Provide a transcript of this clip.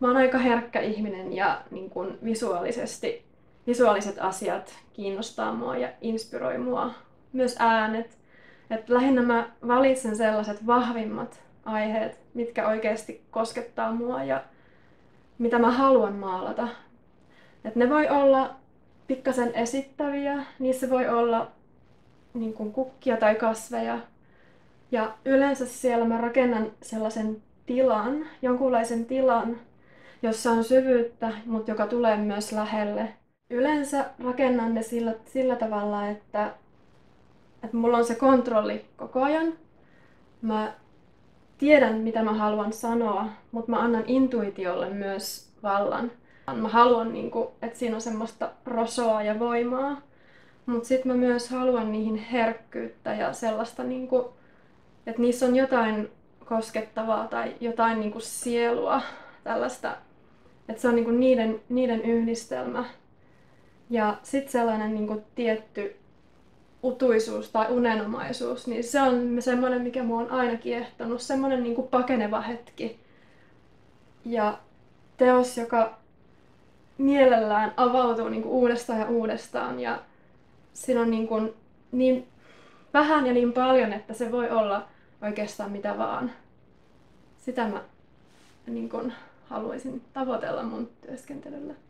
mä oon aika herkkä ihminen ja niin kun visuaaliset asiat kiinnostaa mua ja inspiroi mua. Myös äänet. Et lähinnä mä valitsen sellaiset vahvimmat aiheet, mitkä oikeasti koskettaa mua ja mitä mä haluan maalata. Et ne voi olla pikkasen esittäviä, niissä voi olla niin kuin kukkia tai kasveja. Ja yleensä siellä mä rakennan sellaisen tilan, jonkunlaisen tilan, jossa on syvyyttä, mutta joka tulee myös lähelle. Yleensä rakennan ne sillä tavalla, että mulla on se kontrolli koko ajan. Mä tiedän, mitä mä haluan sanoa, mutta mä annan intuitiolle myös vallan. Mä haluan, että siinä on semmoista rosoa ja voimaa, mutta sitten mä myös haluan niihin herkkyyttä ja sellaista, että niissä on jotain koskettavaa tai jotain sielua, tällaista, että se on niiden yhdistelmä. Ja sitten sellainen tietty utuisuus tai unenomaisuus, niin se on semmoinen, mikä mua on aina kiehtonut, semmoinen pakeneva hetki. Ja teos, joka mielellään avautuu uudestaan ja uudestaan, ja siinä on niin vähän ja niin paljon, että se voi olla oikeastaan mitä vaan. Sitä mä haluaisin tavoitella mun työskentelyllä.